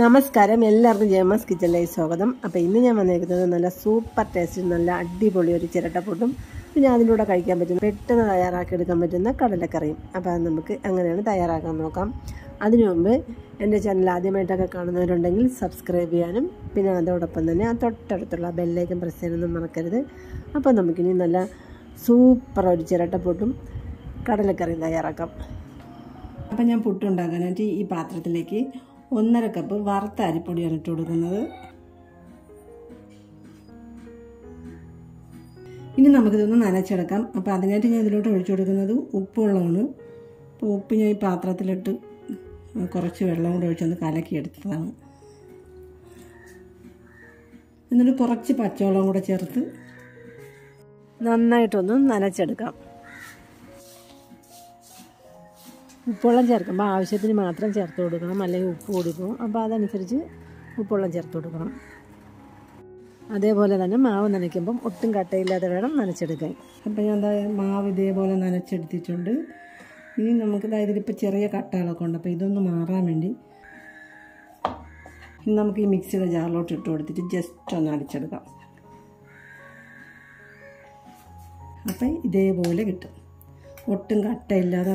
നമസ്കാരം എല്ലാവർക്കും ജയമസ് കിച്ചണിലേക്ക് സ്വാഗതം. അപ്പോൾ ഇന്ന് ഞാൻ വന്നിരിക്കുന്നത് നല്ല സൂപ്പർ ടേസ്റ്റ് നല്ല അടിപൊളി ഒരു ചിരട്ട പുട്ടും പിന്നെ അതിലൂടെ കഴിക്കാൻ പറ്റുന്ന പെട്ടെന്ന് തയ്യാറാക്കിയെടുക്കാൻ പറ്റുന്ന കടലക്കറിയും. അപ്പോൾ അത് നമുക്ക് എങ്ങനെയാണ് തയ്യാറാക്കാൻ നോക്കാം. അതിനു മുമ്പ് എൻ്റെ ചാനൽ ആദ്യമായിട്ടൊക്കെ കാണുന്നവരുണ്ടെങ്കിൽ സബ്സ്ക്രൈബ് ചെയ്യാനും പിന്നെ അതോടൊപ്പം തന്നെ ആ തൊട്ടടുത്തുള്ള ബെല്ലൈക്കൻ പ്രസ് ചെയ്യാനൊന്നും മറക്കരുത്. അപ്പോൾ നമുക്കിനി നല്ല സൂപ്പർ ഒരു ചിരട്ട പുട്ടും കടലക്കറിയും തയ്യാറാക്കാം. അപ്പോൾ ഞാൻ പുട്ടുണ്ടാക്കാനായിട്ട് ഈ പാത്രത്തിലേക്ക് 1½ കപ്പ് വറുത്ത അരിപ്പൊടിയാണ് ഇട്ട് കൊടുക്കുന്നത്. ഇനി നമുക്കിതൊന്ന് നനച്ചെടുക്കാം. അപ്പോൾ അതിനായിട്ട് ഞാൻ ഇതിലോട്ട് ഒഴിച്ചു കൊടുക്കുന്നത് ഉപ്പ് വെള്ളമാണ്. അപ്പോൾ ഉപ്പ് ഞാൻ ഈ പാത്രത്തിലിട്ട് കുറച്ച് വെള്ളം കൂടെ ഒഴിച്ചൊന്ന് കലക്കിയെടുത്തതാണ്. എന്നിട്ട് കുറച്ച് പച്ചവെള്ളം കൂടെ ചേർത്ത് നന്നായിട്ടൊന്ന് നനച്ചെടുക്കാം. ഉപ്പുവെള്ളം ചേർക്കുമ്പോൾ ആവശ്യത്തിന് മാത്രം ചേർത്ത് കൊടുക്കണം, അല്ലെങ്കിൽ ഉപ്പ് കൂടിപ്പോകും. അപ്പോൾ അതനുസരിച്ച് ഉപ്പുവെള്ളം ചേർത്ത് കൊടുക്കണം. അതേപോലെ തന്നെ മാവ് നനയ്ക്കുമ്പം ഒട്ടും കട്ടയില്ലാതെ വേണം നനച്ചെടുക്കാൻ. അപ്പോൾ ഞാൻ മാവ് ഇതേപോലെ നനച്ചെടുത്തിട്ടുണ്ട്. ഇനി നമുക്ക് ഇതിലിപ്പോൾ ചെറിയ കട്ടകളൊക്കെ ഉണ്ട്. അപ്പോൾ ഇതൊന്ന് മാറാൻ വേണ്ടി ഇനി നമുക്ക് ഈ മിക്സിയുടെ ജാറിലോട്ട് ഇട്ട് കൊടുത്തിട്ട് ജസ്റ്റ് ഒന്ന് അടിച്ചെടുക്കാം. അപ്പം ഇതേപോലെ കിട്ടും, ഒട്ടും കട്ടയില്ലാതെ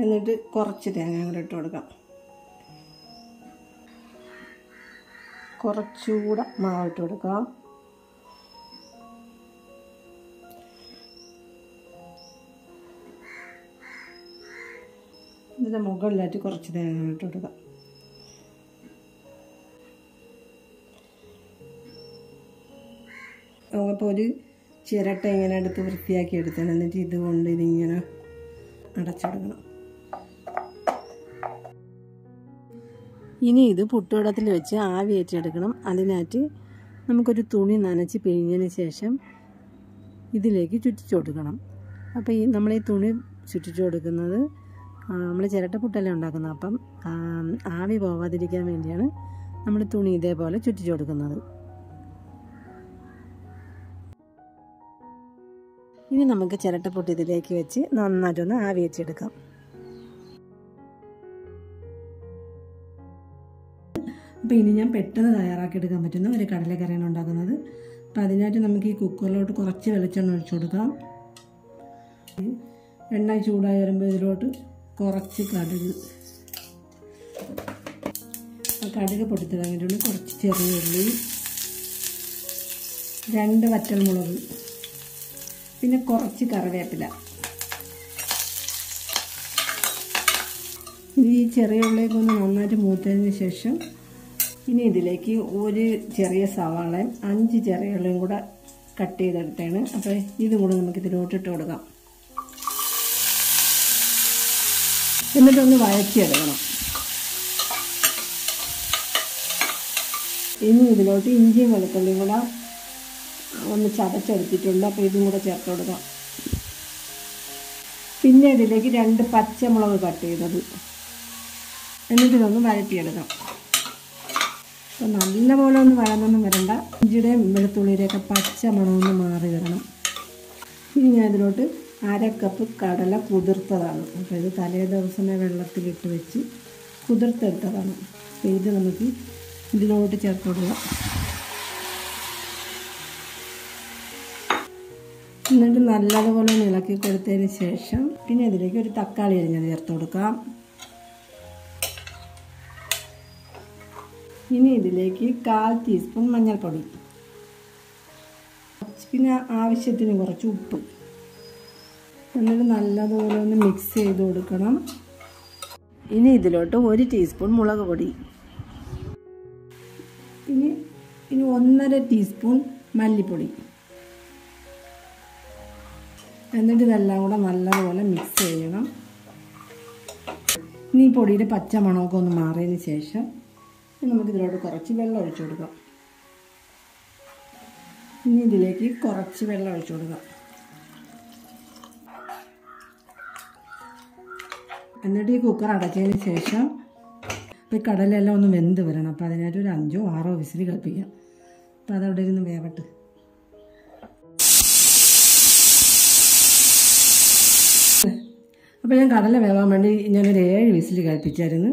എന്നിട്ട് കുറച്ച് തേങ്ങ കൂടെ ഇട്ട് കൊടുക്കാം. കുറച്ചുകൂടെ മാവിട്ട് കൊടുക്കാം. ഇതിൻ്റെ മുകളിലായിട്ട് കുറച്ച് തേങ്ങ ഇട്ട് കൊടുക്കാം. അപ്പോൾ ഒരു ചിരട്ട ഇങ്ങനെ എടുത്ത് വൃത്തിയാക്കി എടുക്കണം. എന്നിട്ട് ഇതുകൊണ്ട് ഇതിങ്ങനെ അടച്ചെടുക്കണം. ഇനി ഇത് പുട്ടുവടത്തിൽ വെച്ച് ആവി ഏറ്റെടുക്കണം. അതിനായിട്ട് നമുക്കൊരു തുണി നനച്ച് പിഴിഞ്ഞതിന് ശേഷം ഇതിലേക്ക് ചുറ്റിച്ചു കൊടുക്കണം. അപ്പോൾ ഈ നമ്മൾ ഈ തുണി ചുറ്റിച്ചു കൊടുക്കുന്നത് നമ്മൾ ചിരട്ട പുട്ടല്ലേ ഉണ്ടാക്കുന്നത്. അപ്പം ആവി പോവാതിരിക്കാൻ വേണ്ടിയാണ് നമ്മൾ തുണി ഇതേപോലെ ചുറ്റിച്ചു കൊടുക്കുന്നത്. ഇനി നമുക്ക് ചിരട്ട പുട്ട് ഇതിലേക്ക് വെച്ച് നന്നായിട്ടൊന്ന് ആവി ഏറ്റെടുക്കാം. അപ്പോൾ ഇനി ഞാൻ പെട്ടെന്ന് തയ്യാറാക്കിയെടുക്കാൻ പറ്റുന്ന ഒരു കടലക്കറിയാണ് ഉണ്ടാക്കുന്നത്. അപ്പോൾ അതിനായിട്ട് നമുക്ക് ഈ കുക്കറിലോട്ട് കുറച്ച് വെളിച്ചെണ്ണ ഒഴിച്ചു കൊടുക്കാം. എണ്ണ ചൂടായി വരുമ്പോൾ ഇതിലോട്ട് കുറച്ച് കടുക്, കടുക് പൊട്ടിത്തിളങ്ങിയിട്ടുണ്ട്. കുറച്ച് ചെറിയ ഉള്ളി, 2 വറ്റൽമുളക്, പിന്നെ കുറച്ച് കറിവേപ്പില. ഇനി ഈ ചെറിയ ഉള്ളിയൊക്കെ ഒന്ന് നന്നായിട്ട് മൂത്തതിന് ശേഷം ഇനി ഇതിലേക്ക് ഒരു ചെറിയ സവാളയും 5 ചെറിയ ഉള്ളിയും കൂടെ കട്ട് ചെയ്തെടുത്താണ്. അപ്പോൾ ഇതും കൂടെ നമുക്ക് ഇതിലോട്ടിട്ട് കൊടുക്കാം. എന്നിട്ടൊന്ന് വഴറ്റിയെടുക്കണം. ഇനി ഇതിലോട്ട് ഇഞ്ചിയും വെളുത്തുള്ളിയും കൂടെ ഒന്ന് ചതച്ചെടുത്തിട്ടുണ്ട്. അപ്പോൾ ഇതും കൂടെ ചേർത്ത് കൊടുക്കാം. പിന്നെ ഇതിലേക്ക് 2 പച്ചമുളക് കട്ട് ചെയ്തത്. എന്നിട്ടിതൊന്ന് വഴറ്റിയെടുക്കാം. അപ്പോൾ നല്ലപോലെ ഒന്ന് വഴന്നൊന്നും വരണ്ട, ഇഞ്ചിയുടെയും വെളുത്തുള്ളിയുടെയൊക്കെ പച്ച മണമൊന്ന് മാറി വരണം. ഇനി ഞാൻ ഇതിലോട്ട് 1/2 കപ്പ് കടല കുതിർത്തതാണ്. അപ്പോൾ ഇത് തലേ ദിവസമേ വെള്ളത്തിലിട്ട് വെച്ച് കുതിർത്തെടുത്തതാണ്. അപ്പോൾ ഇത് നമുക്ക് ഇതിലോട്ട് ചേർത്ത് കൊടുക്കാം. എന്നിട്ട് നല്ലതുപോലെ ഇളക്കി കൊടുത്തതിന് ശേഷം പിന്നെ ഇതിലേക്ക് ഒരു തക്കാളി അരിഞ്ഞത് ചേർത്ത് കൊടുക്കാം. ഇനി ഇതിലേക്ക് 1/4 ടീസ്പൂൺ മഞ്ഞൾപ്പൊടി പിന്നെ ആവശ്യത്തിന് കുറച്ച് ഉപ്പ് എന്നിട്ട് നല്ലതുപോലെ ഒന്ന് മിക്സ് ചെയ്തു കൊടുക്കണം. ഇനി ഇതിലോട്ട് 1 ടീസ്പൂൺ മുളക് പൊടി ഇനി 1.5 ടീസ്പൂൺ മല്ലിപ്പൊടി എന്നിട്ട് ഇതെല്ലാം കൂടെ നല്ലതുപോലെ മിക്സ് ചെയ്യണം. ഇനി പൊടിയുടെ പച്ചമണമൊക്കെ ഒന്ന് മാറിയതിന് ശേഷം നമുക്കിതിലോട്ട് കുറച്ച് വെള്ളം ഒഴിച്ചു കൊടുക്കാം. ഇനി ഇതിലേക്ക് കുറച്ച് വെള്ളം ഒഴിച്ചു കൊടുക്കാം. എന്നിട്ട് ഈ കുക്കർ അടച്ചതിന് ശേഷം ഇപ്പോൾ കടലെല്ലാം ഒന്ന് വെന്ത് വരണം. അപ്പോൾ അതിനായിട്ട് ഒരു 5 or 6 വിസിൽ കളിപ്പിക്കാം. അപ്പോൾ അതവിടെ ഇരുന്ന് വേവട്ട്. അപ്പോൾ ഞാൻ കടല വേവാൻ വേണ്ടി ഞാനൊരു 7 വിസിൽ കളിപ്പിച്ചായിരുന്നു.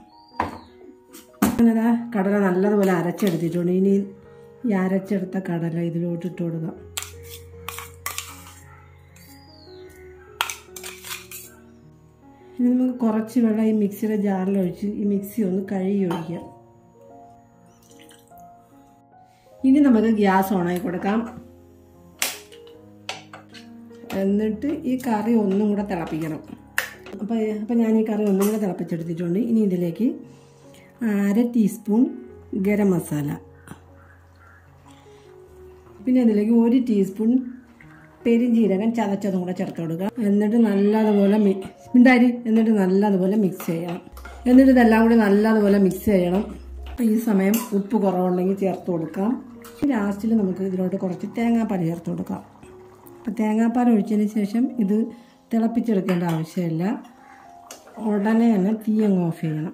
അങ്ങനെ കടല നല്ലതുപോലെ അരച്ചെടുത്തിട്ടുണ്ട്. ഇനി ഈ അരച്ചെടുത്ത കടല ഇതിലോട്ട് ഇട്ട് കൊടുക്കാം. ഇനി നമുക്ക് കുറച്ച് വെള്ളം ഈ മിക്സിയുടെ ജാറിലൊഴിച്ച് ഈ മിക്സി ഒന്ന് കഴുകി ഒഴിക്കാം. ഇനി നമുക്ക് ഗ്യാസ് ഓണാക്കി കൊടുക്കാം. എന്നിട്ട് ഈ കറി ഒന്നും കൂടെ തിളപ്പിക്കണം. അപ്പോൾ ഞാൻ ഈ കറി ഒന്നും കൂടെ തിളപ്പിച്ചെടുത്തിട്ടുണ്ട്. ഇനി ഇതിലേക്ക് 1/2 ടീസ്പൂൺ ഗരം മസാല, പിന്നെ ഇതിലേക്ക് 1 ടീസ്പൂൺ പെരിഞ്ജീരകം ചതച്ചതും കൂടെ ചേർത്ത് കൊടുക്കുക. എന്നിട്ട് നല്ലതുപോലെ മിക്സ് ചെയ്യണം. എന്നിട്ട് ഇതെല്ലാം കൂടി നല്ലതുപോലെ മിക്സ് ചെയ്യണം. അപ്പോൾ ഈ സമയം ഉപ്പ് കുറവുണ്ടെങ്കിൽ ചേർത്ത് കൊടുക്കാം. ലാസ്റ്റിൽ നമുക്ക് ഇതിലോട്ട് കുറച്ച് തേങ്ങാപ്പാൽ ചേർത്ത് കൊടുക്കാം. അപ്പോൾ തേങ്ങാപ്പാൽ ഒഴിച്ചതിന് ശേഷം ഇത് തിളപ്പിച്ചെടുക്കേണ്ട ആവശ്യമില്ല. ഉടനെ തന്നെ തീ അങ്ങ് ഓഫ് ചെയ്യണം.